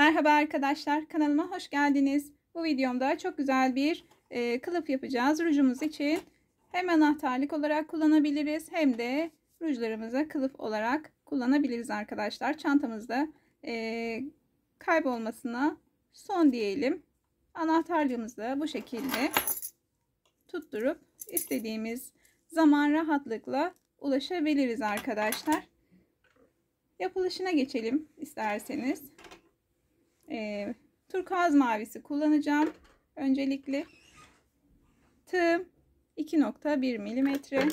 Merhaba arkadaşlar, kanalıma hoş geldiniz. Bu videomda çok güzel bir kılıf yapacağız rujumuz için. Hem anahtarlık olarak kullanabiliriz hem de rujlarımıza kılıf olarak kullanabiliriz arkadaşlar. Çantamızda kaybolmasına son diyelim. Anahtarlığımızı da bu şekilde tutturup istediğimiz zaman rahatlıkla ulaşabiliriz arkadaşlar. Yapılışına geçelim isterseniz. Turkuaz mavisi kullanacağım. Öncelikle tığım 2.1 milimetre.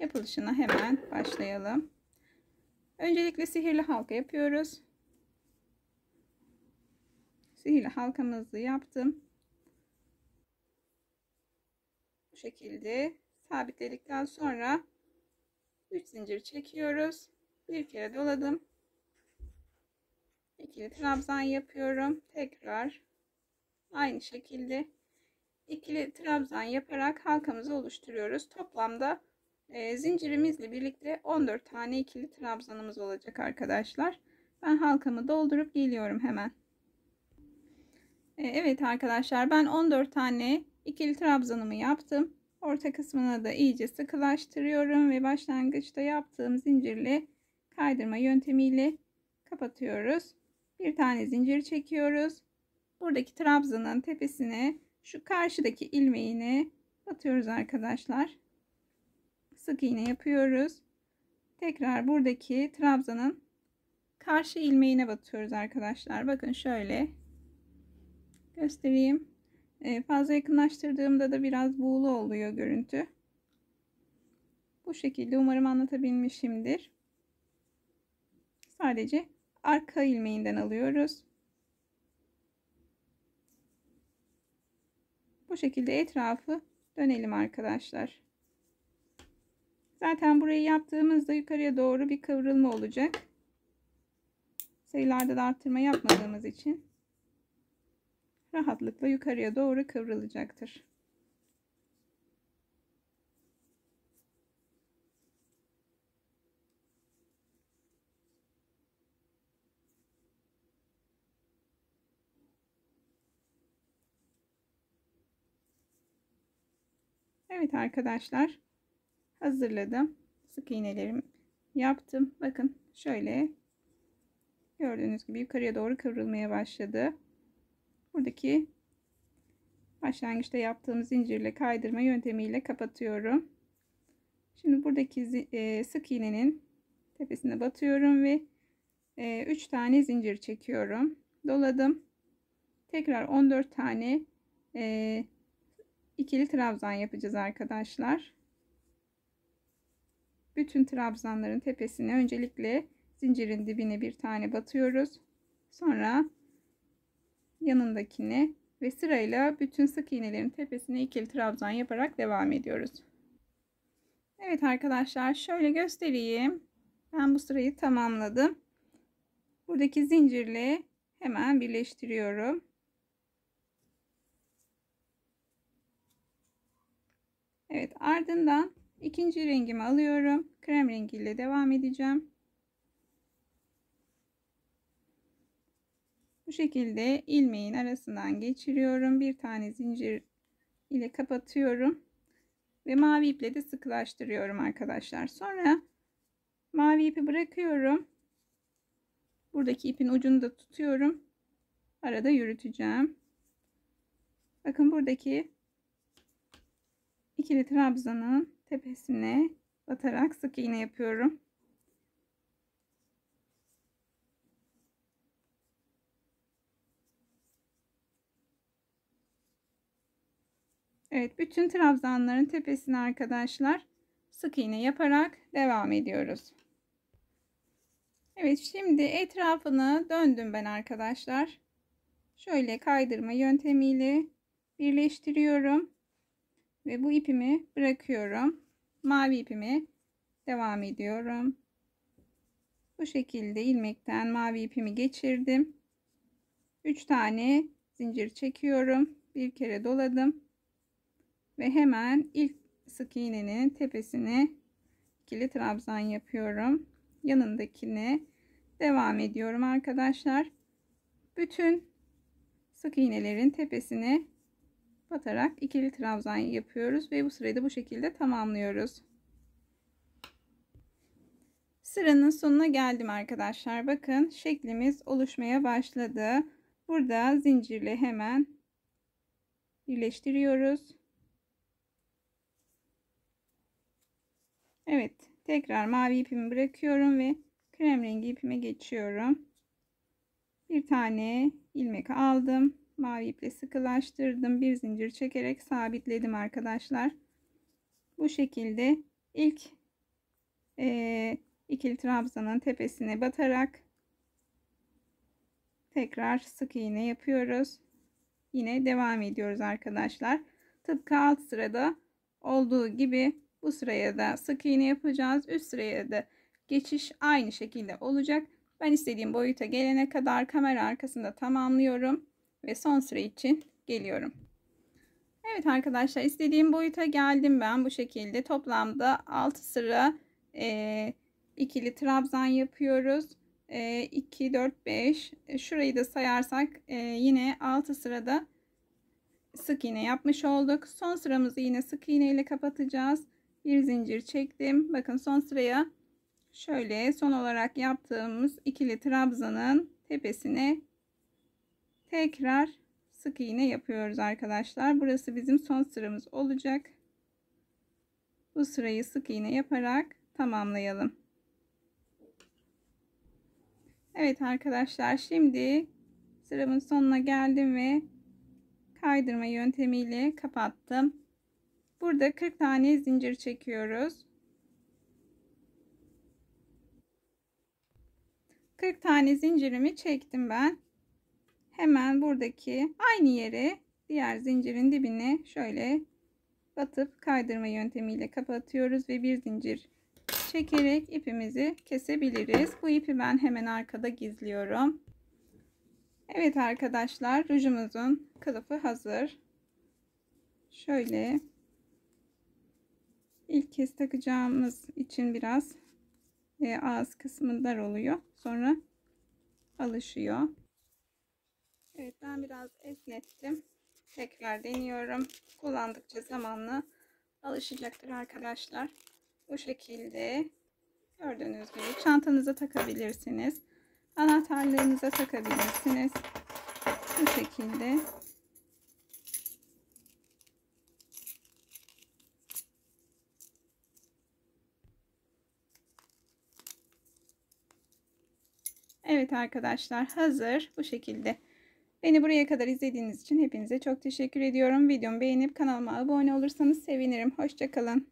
Yapılışına hemen başlayalım. Öncelikle sihirli halka yapıyoruz. Sihirli halkamızı yaptım. Bu şekilde sabitledikten sonra 3 zincir çekiyoruz. Bir kere doladım. İkili trabzan yapıyorum. Tekrar aynı şekilde ikili trabzan yaparak halkamızı oluşturuyoruz. Toplamda zincirimizle birlikte 14 tane ikili trabzanımız olacak arkadaşlar. Ben halkamı doldurup geliyorum hemen. Evet arkadaşlar, ben 14 tane ikili trabzanımı yaptım. Orta kısmına da iyice sıkılaştırıyorum ve başlangıçta yaptığım zincirle kaydırma yöntemiyle kapatıyoruz. Bir tane zincir çekiyoruz. Buradaki trabzanın tepesine şu karşıdaki ilmeğini batıyoruz arkadaşlar. Sık iğne yapıyoruz. Tekrar buradaki trabzanın karşı ilmeğine batıyoruz arkadaşlar. Bakın şöyle göstereyim. Fazla yakınlaştırdığımda da biraz buğulu oluyor görüntü. Bu şekilde umarım anlatabilmişimdir. Sadece arka ilmeğinden alıyoruz. Bu şekilde etrafı dönelim arkadaşlar. Zaten burayı yaptığımızda yukarıya doğru bir kıvrılma olacak. Sayılarda da artırma yapmadığımız için rahatlıkla yukarıya doğru kıvrılacaktır. Evet arkadaşlar, hazırladım. Sık iğnelerimi yaptım. Bakın şöyle gördüğünüz gibi yukarıya doğru kıvrılmaya başladı. Buradaki başlangıçta yaptığım zincirle kaydırma yöntemiyle kapatıyorum. Şimdi buradaki sık iğnenin tepesine batıyorum ve 3 tane zincir çekiyorum. Doladım. Tekrar 14 tane ikili trabzan yapacağız arkadaşlar. Bütün trabzanların tepesine öncelikle zincirin dibine bir tane batıyoruz. Sonra yanındakine ve sırayla bütün sık iğnelerin tepesine ikili trabzan yaparak devam ediyoruz. Evet arkadaşlar, şöyle göstereyim. Ben bu sırayı tamamladım. Buradaki zincirle hemen birleştiriyorum. Evet, ardından ikinci rengimi alıyorum. Krem rengiyle devam edeceğim. Bu şekilde ilmeğin arasından geçiriyorum. Bir tane zincir ile kapatıyorum. Ve mavi iple de sıkılaştırıyorum arkadaşlar. Sonra mavi ipi bırakıyorum. Buradaki ipin ucunu da tutuyorum. Arada yürüteceğim. Bakın buradaki ikili trabzanın tepesine batarak sık iğne yapıyorum. Evet, bütün trabzanların tepesine arkadaşlar sık iğne yaparak devam ediyoruz. Evet, şimdi etrafını döndüm ben arkadaşlar. Şöyle kaydırma yöntemiyle birleştiriyorum. Ve bu ipimi bırakıyorum. Mavi ipimi devam ediyorum. Bu şekilde ilmekten mavi ipimi geçirdim. 3 tane zincir çekiyorum. Bir kere doladım. Ve hemen ilk sık iğnenin tepesine ikili trabzan yapıyorum. Yanındakine devam ediyorum arkadaşlar. bütün sık iğnelerin tepesine batarak ikili trabzan yapıyoruz ve bu sırayı da bu şekilde tamamlıyoruz. Sıranın sonuna geldim arkadaşlar. Bakın şeklimiz oluşmaya başladı. Burada zincirle hemen birleştiriyoruz. Evet, tekrar mavi ipimi bırakıyorum ve krem rengi ipime geçiyorum. Bir tane ilmek aldım, mavi iple sıkılaştırdım, bir zincir çekerek sabitledim arkadaşlar. Bu şekilde ilk ikili trabzanın tepesine batarak tekrar sık iğne yapıyoruz. Yine devam ediyoruz arkadaşlar. Tıpkı alt sırada olduğu gibi bu sıraya da sık iğne yapacağız. Üst sıraya da geçiş aynı şekilde olacak. Ben istediğim boyuta gelene kadar kamera arkasında tamamlıyorum ve son sıra için geliyorum. Evet arkadaşlar, istediğim boyuta geldim ben. Bu şekilde toplamda 6 sıra ikili trabzan yapıyoruz. 2, 4, 5. Şurayı da sayarsak yine 6 sırada sık iğne yapmış olduk. Son sıramızı yine sık iğne ile kapatacağız. Bir zincir çektim. Bakın son sıraya şöyle son olarak yaptığımız ikili trabzanın tepesine tekrar sık iğne yapıyoruz arkadaşlar. Burası bizim son sıramız olacak. Bu sırayı sık iğne yaparak tamamlayalım. Evet arkadaşlar, şimdi sıramın sonuna geldim ve kaydırma yöntemiyle kapattım. Burada 40 tane zincir çekiyoruz. 40 tane zincirimi çektim ben. Hemen buradaki aynı yere diğer zincirin dibine şöyle batıp kaydırma yöntemiyle kapatıyoruz ve bir zincir çekerek ipimizi kesebiliriz. Bu ipi ben hemen arkada gizliyorum. Evet arkadaşlar, rujumuzun kılıfı hazır. Şöyle ilk kez takacağımız için biraz ağız kısmı dar oluyor. Sonra alışıyor. Evet, ben biraz esnettim. Tekrar deniyorum. Kullandıkça zamanla alışacaktır arkadaşlar. Bu şekilde gördüğünüz gibi çantanıza takabilirsiniz, anahtarlarınıza takabilirsiniz. Bu şekilde evet arkadaşlar, hazır. Bu şekilde beni buraya kadar izlediğiniz için hepinize çok teşekkür ediyorum. Videomu beğenip kanalıma abone olursanız sevinirim. Hoşça kalın.